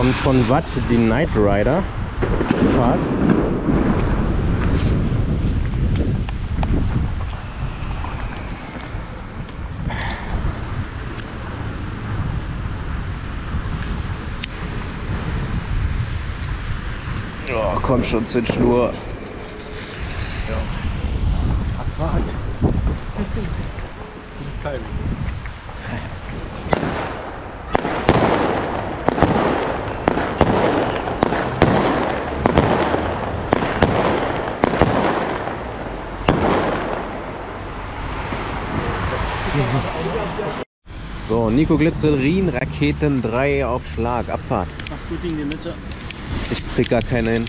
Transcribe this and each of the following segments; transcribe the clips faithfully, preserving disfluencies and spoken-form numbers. Kommt von Watt die Knight Rider Fahrt. Oh, komm schon, Zinsschnur. Ja. Gutes Timing. So, Nico Glitzerin, Raketen drei auf Schlag, Abfahrt. Mach's gut in die Mitte. Ich krieg gar keine hin.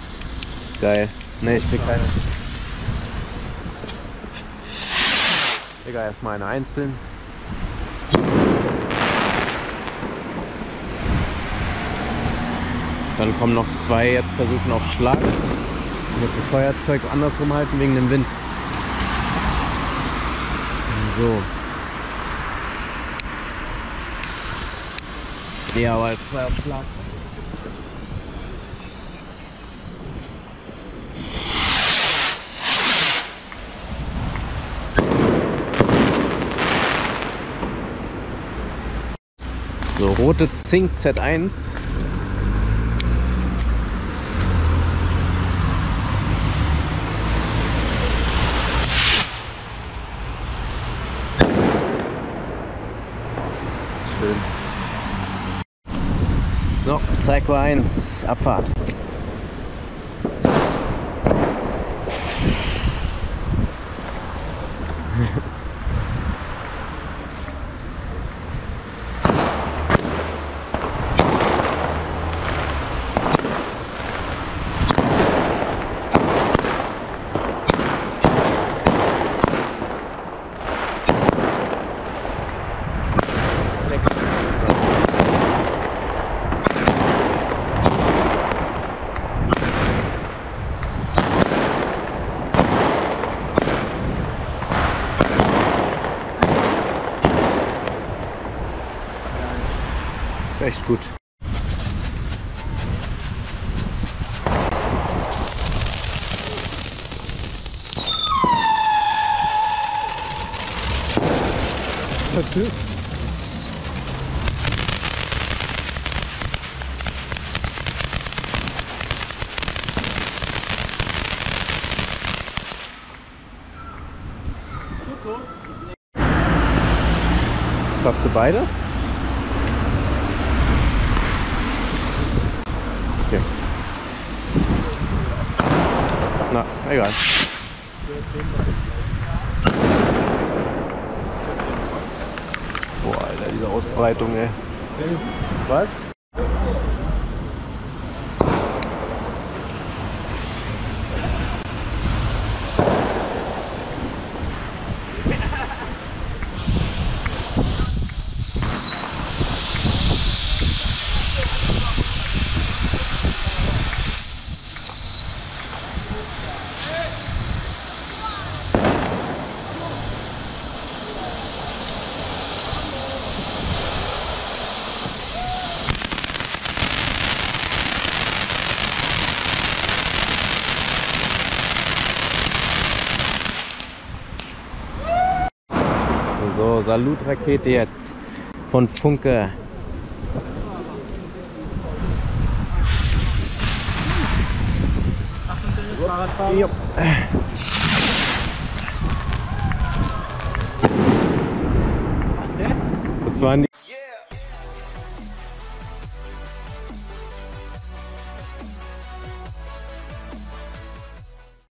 Geil. Ne, ich krieg keine. Digga, erstmal eine einzeln. Dann kommen noch zwei, jetzt versuchen auf Schlag. Ich muss das Feuerzeug andersrum halten wegen dem Wind. So. Ja, aber zwei auf Schlag. So, rote Zink Z eins. Schön. So, Psycho eins, Abfahrt. Echt gut. Verkühlt. Schaffst du beide? Okay. Na, egal. Boah, Alter, diese Ausbreitung, ey. Was? So, Salut-Rakete jetzt von Funke. Jo. Was war das? Das waren die